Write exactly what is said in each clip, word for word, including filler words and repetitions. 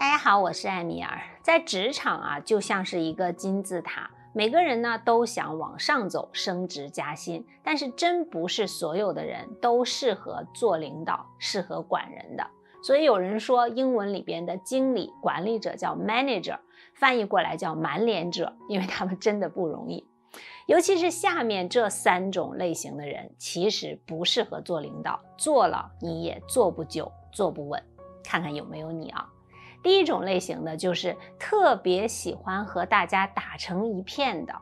大家好，我是艾米尔。在职场啊，就像是一个金字塔，每个人呢都想往上走，升职加薪，但是真不是所有的人都适合做领导，适合管人的。所以有人说，英文里边的经理、管理者叫 manager， 翻译过来叫满脸者，因为他们真的不容易。尤其是下面这三种类型的人，其实不适合做领导，做了你也做不久，做不稳。看看有没有你啊。第一种类型的就是特别喜欢和大家打成一片的，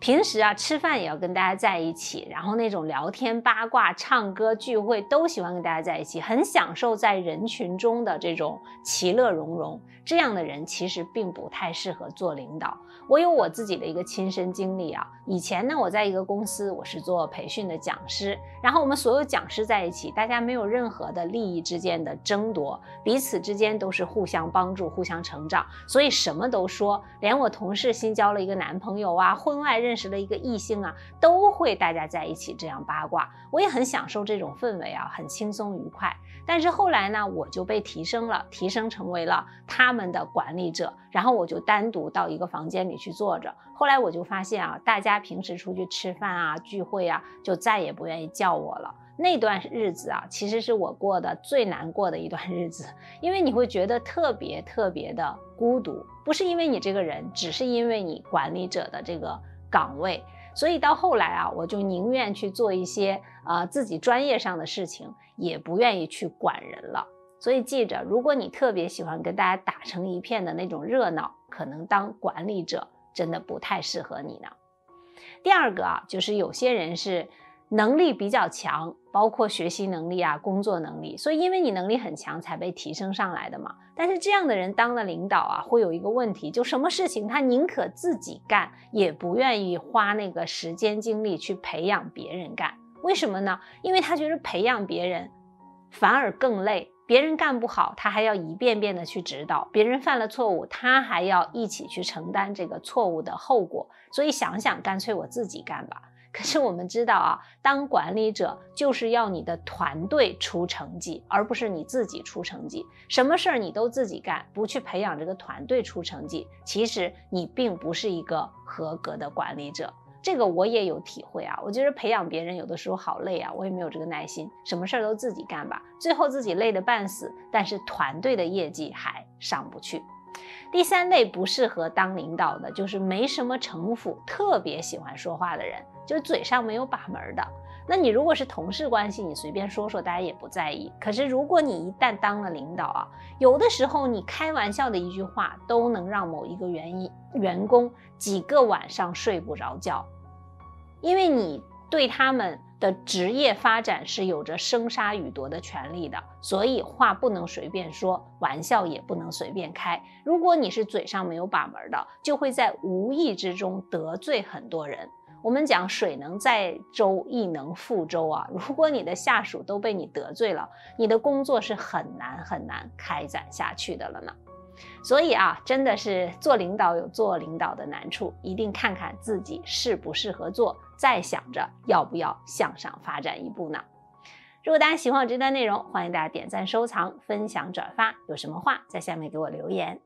平时啊吃饭也要跟大家在一起，然后那种聊天八卦、唱歌聚会都喜欢跟大家在一起，很享受在人群中的这种其乐融融。这样的人其实并不太适合做领导。我有我自己的一个亲身经历啊，以前呢我在一个公司，我是做培训的讲师，然后我们所有讲师在一起，大家没有任何的利益之间的争夺，彼此之间都是互相帮助、互相成长，所以什么都说，连我同事新交了一个男朋友啊，婚外认认识了一个异性啊，都会大家在一起这样八卦，我也很享受这种氛围啊，很轻松愉快。但是后来呢，我就被提升了，提升成为了他们的管理者，然后我就单独到一个房间里去坐着。后来我就发现啊，大家平时出去吃饭啊、聚会啊，就再也不愿意叫我了。那段日子啊，其实是我过的最难过的一段日子，因为你会觉得特别特别的孤独，不是因为你这个人，只是因为你管理者的这个岗位。所以到后来啊，我就宁愿去做一些呃自己专业上的事情，也不愿意去管人了。所以记着，如果你特别喜欢跟大家打成一片的那种热闹，可能当管理者真的不太适合你呢。第二个啊，就是有些人是能力比较强，包括学习能力啊、工作能力，所以因为你能力很强才被提升上来的嘛。但是这样的人当了领导啊，会有一个问题，就什么事情他宁可自己干，也不愿意花那个时间精力去培养别人干。为什么呢？因为他觉得培养别人反而更累，别人干不好，他还要一遍遍的去指导，别人犯了错误，他还要一起去承担这个错误的后果。所以想想，干脆我自己干吧。可是我们知道啊，当管理者就是要你的团队出成绩，而不是你自己出成绩。什么事儿你都自己干，不去培养这个团队出成绩，其实你并不是一个合格的管理者。这个我也有体会啊，我觉得培养别人有的时候好累啊，我也没有这个耐心，什么事儿都自己干吧，最后自己累得半死，但是团队的业绩还上不去。第三类不适合当领导的，就是没什么城府，特别喜欢说话的人，就是嘴上没有把门的。那你如果是同事关系，你随便说说，大家也不在意。可是如果你一旦当了领导啊，有的时候你开玩笑的一句话，都能让某一个员员工几个晚上睡不着觉，因为你对他们的职业发展是有着生杀予夺的权利的，所以话不能随便说，玩笑也不能随便开。如果你是嘴上没有把门的，就会在无意之中得罪很多人。我们讲水能载舟，亦能覆舟啊。如果你的下属都被你得罪了，你的工作是很难很难开展下去的了呢。所以啊，真的是做领导有做领导的难处，一定看看自己适不适合做，再想着要不要向上发展一步呢。如果大家喜欢我这段内容，欢迎大家点赞、收藏、分享、转发，有什么话在下面给我留言。